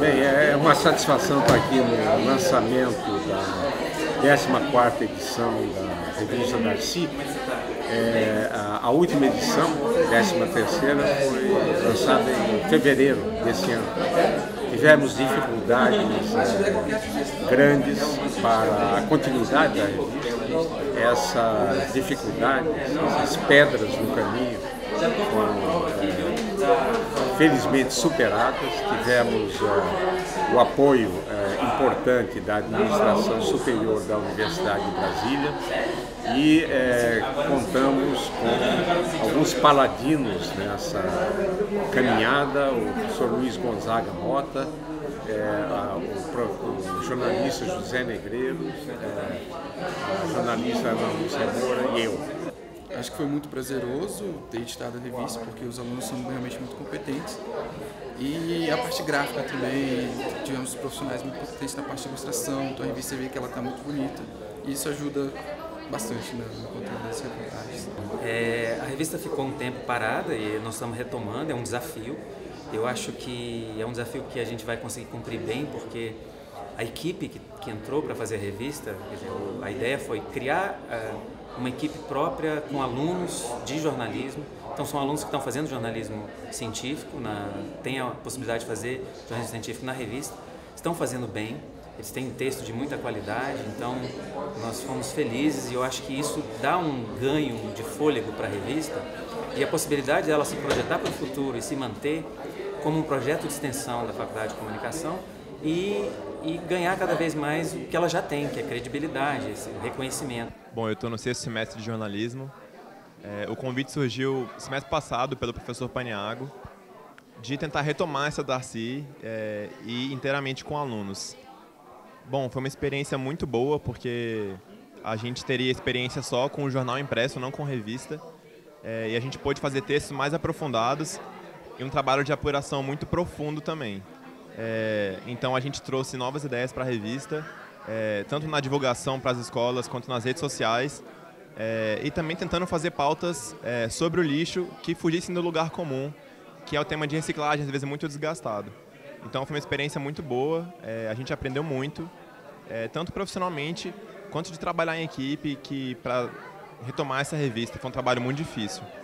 Bem, é uma satisfação estar aqui no lançamento da 14ª edição da Revista Darcy. A última edição, 13ª, foi lançada em fevereiro desse ano. Tivemos dificuldades grandes para a continuidade da revista. Essas dificuldades, essas pedras no caminho, foram felizmente superadas. Tivemos o apoio importante da Administração Superior da Universidade de Brasília e contamos com alguns paladinos nessa caminhada: o professor Luiz Gonzaga Mota, o jornalista José Negreiros, a jornalista Ana Lucia Moura e eu. Acho que foi muito prazeroso ter editado a revista, porque os alunos são realmente muito competentes. E a parte gráfica também, tivemos profissionais muito competentes na parte de ilustração, então a revista vê que ela está muito bonita. E isso ajuda bastante no conteúdo das reportagens. A revista ficou um tempo parada e nós estamos retomando, é um desafio. Eu acho que é um desafio que a gente vai conseguir cumprir bem, porque a equipe que entrou para fazer a revista, a ideia foi criar uma equipe própria com alunos de jornalismo. Então são alunos que estão fazendo jornalismo científico, têm a possibilidade de fazer jornalismo científico na revista, estão fazendo bem, eles têm texto de muita qualidade, então nós fomos felizes e eu acho que isso dá um ganho de fôlego para a revista e a possibilidade dela se projetar para o futuro e se manter como um projeto de extensão da Faculdade de Comunicação e ganhar cada vez mais o que ela já tem, que é credibilidade, esse reconhecimento. Bom, eu estou no 6º semestre de jornalismo. O convite surgiu semestre passado pelo professor Paniago de tentar retomar essa Darcy e inteiramente com alunos. Bom, foi uma experiência muito boa, porque a gente teria experiência só com o jornal impresso, não com revista. E a gente pôde fazer textos mais aprofundados e um trabalho de apuração muito profundo também. Então a gente trouxe novas ideias para a revista, tanto na divulgação para as escolas quanto nas redes sociais, e também tentando fazer pautas sobre o lixo que fugissem do lugar comum, que é o tema de reciclagem, às vezes muito desgastado. Então foi uma experiência muito boa, a gente aprendeu muito, tanto profissionalmente quanto de trabalhar em equipe, que para retomar essa revista foi um trabalho muito difícil.